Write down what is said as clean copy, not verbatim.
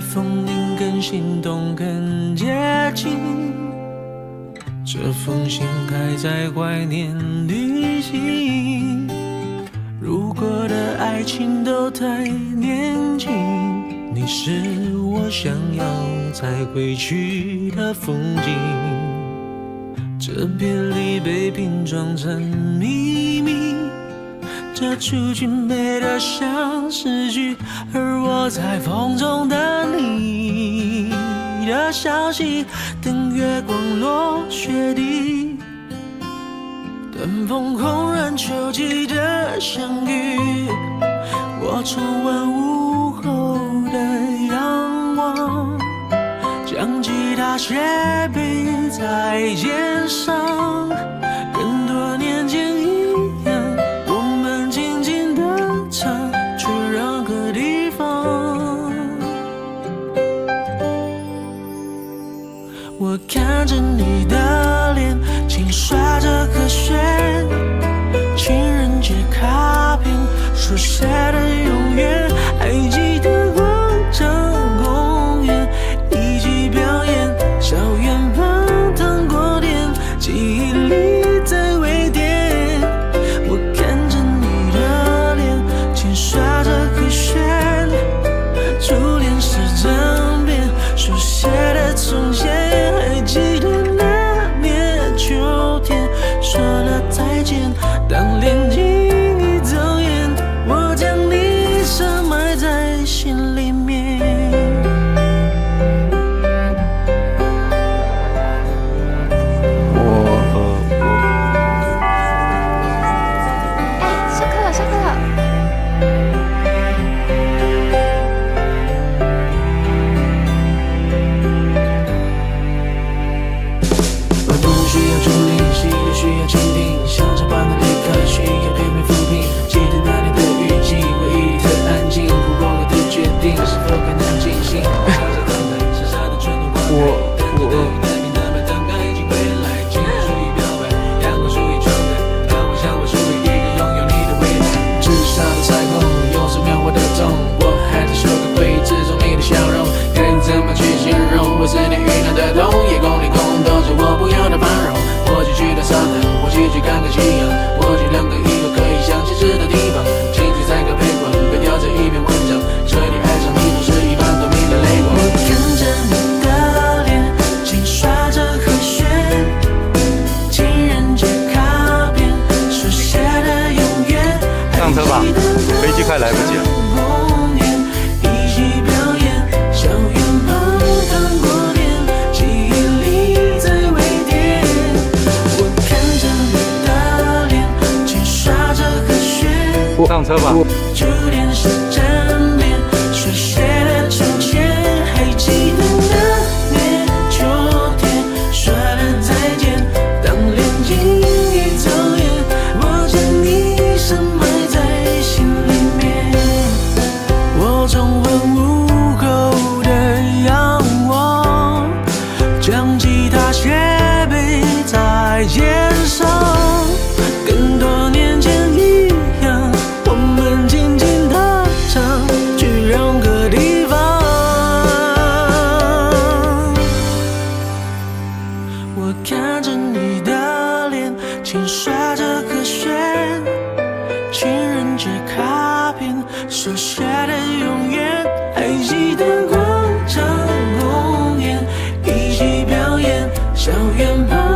封印更心动更接近，这封信还在怀念旅行。如果的爱情都太年轻，你是我想要再回去的风景。这别离被拼装成秘密，这出剧美得像诗句，而我在风中等你的消息，等月光落雪地，等风红染秋季的相遇。我重温午后的阳光，将吉他斜背在肩上，跟多年前一样，我们静静地唱，去任何地方。我看着你的脸，轻刷着和弦，情人节卡片书写的永远，还记得广场公园一起表演，校园旁糖果店，记忆里在微电。我看着你的脸，轻刷着和弦，初恋是整遍书写的从前，还记得那年秋天说了再见，当恋情已走远，我将你深埋在心里面。下课了，下课了。我不需要助理，是也需要倾听，像沙般的。需要片片抚平，记得那年的雨季，回忆里的安静，忽过我的决定，是否该能尽兴？我。上车吧，飞机快来不及了。上车吧。轻刷着和弦，情人节卡片手写的永远，还记得广场公园一起表演，校园旁。